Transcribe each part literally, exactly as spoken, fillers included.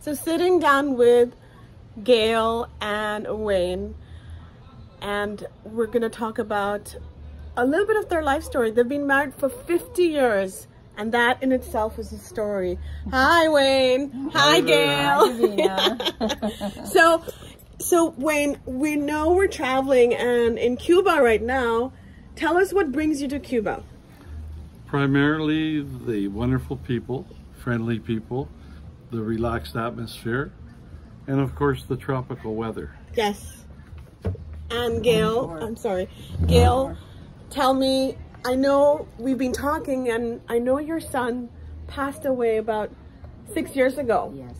So sitting down with Gail and Wayne, and we're gonna talk about a little bit of their life story. They've been married for fifty years, and that in itself is a story. Hi, Wayne. Hi, hi Gail. Hi, so, so Wayne, we know we're traveling and in Cuba right now. Tell us what brings you to Cuba. Primarily the wonderful people, friendly people, the relaxed atmosphere, and of course the tropical weather. Yes. And Gail, I'm sorry, Gail, tell me, I know we've been talking and I know your son passed away about six years ago. Yes.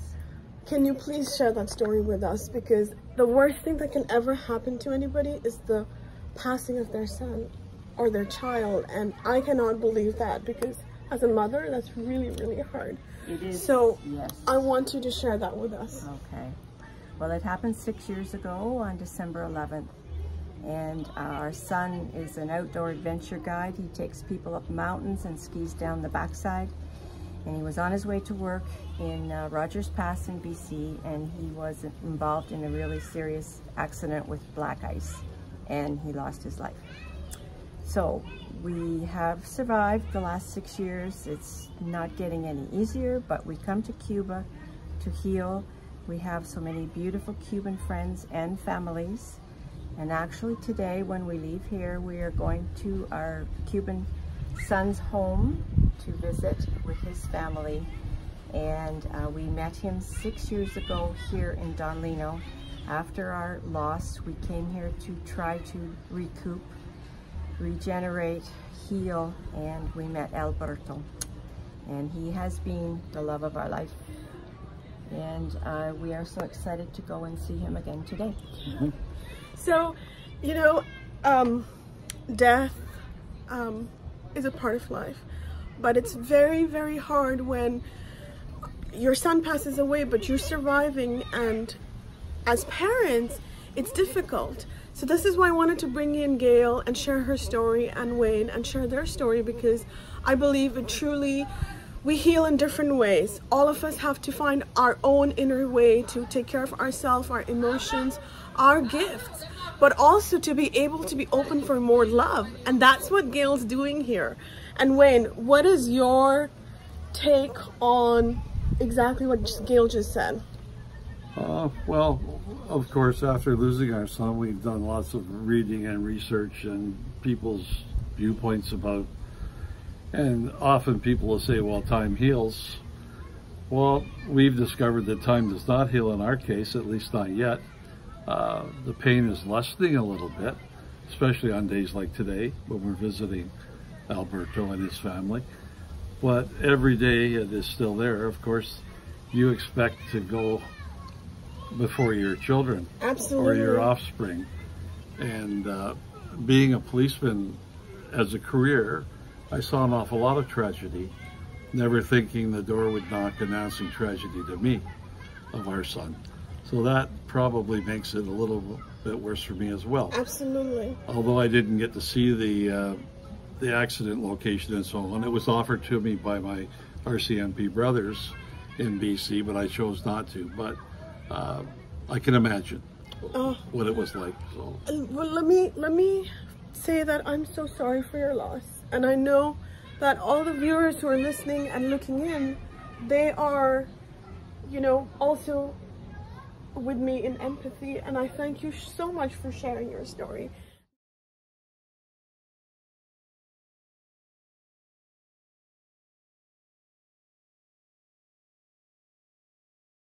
Can you please share that story with us? Because the worst thing that can ever happen to anybody is the passing of their son or their child. And I cannot believe that, because as a mother, that's really, really hard. It is, so yes. I want you to share that with us. Okay. Well, it happened six years ago on December eleventh, and uh, our son is an outdoor adventure guide. He takes people up mountains and skis down the backside, and he was on his way to work in uh, Rogers Pass in B C, and he was involved in a really serious accident with black ice, and he lost his life. So we have survived the last six years. It's not getting any easier, but we come to Cuba to heal. We have so many beautiful Cuban friends and families. And actually today, when we leave here, we are going to our Cuban son's home to visit with his family. And uh, we met him six years ago here in Donlino. After our loss, we came here to try to recoup, regenerate, heal, and we met Alberto. And he has been the love of our life. And uh, we are so excited to go and see him again today. Mm-hmm. So, you know, um, death um, is a part of life, but it's very, very hard when your son passes away, but you're surviving, and as parents, it's difficult. So this is why I wanted to bring in Gail and share her story, and Wayne and share their story, because I believe it truly, we heal in different ways. All of us have to find our own inner way to take care of ourselves, our emotions, our gifts, but also to be able to be open for more love. And that's what Gail's doing here. And Wayne, what is your take on exactly what Gail just said? Uh, well, of course, after losing our son, we've done lots of reading and research and people's viewpoints about. And often people will say, well, time heals. Well, we've discovered that time does not heal in our case, at least not yet. Uh, the pain is lessening a little bit, especially on days like today when we're visiting Alberto and his family. But every day it is still there. Of course, you expect to go before your children. Absolutely. Or your offspring. And uh, being a policeman as a career, I saw an awful lot of tragedy, never thinking the door would knock announcing tragedy to me of our son. So that probably makes it a little bit worse for me as well. Absolutely. Although I didn't get to see the uh, the accident location and so on. It was offered to me by my R C M P brothers in B C, but I chose not to. But uh, I can imagine uh, what it was like. So. Well, let me, let me say that I'm so sorry for your loss. And I know that all the viewers who are listening and looking in, they are, you know, also with me in empathy. And I thank you so much for sharing your story.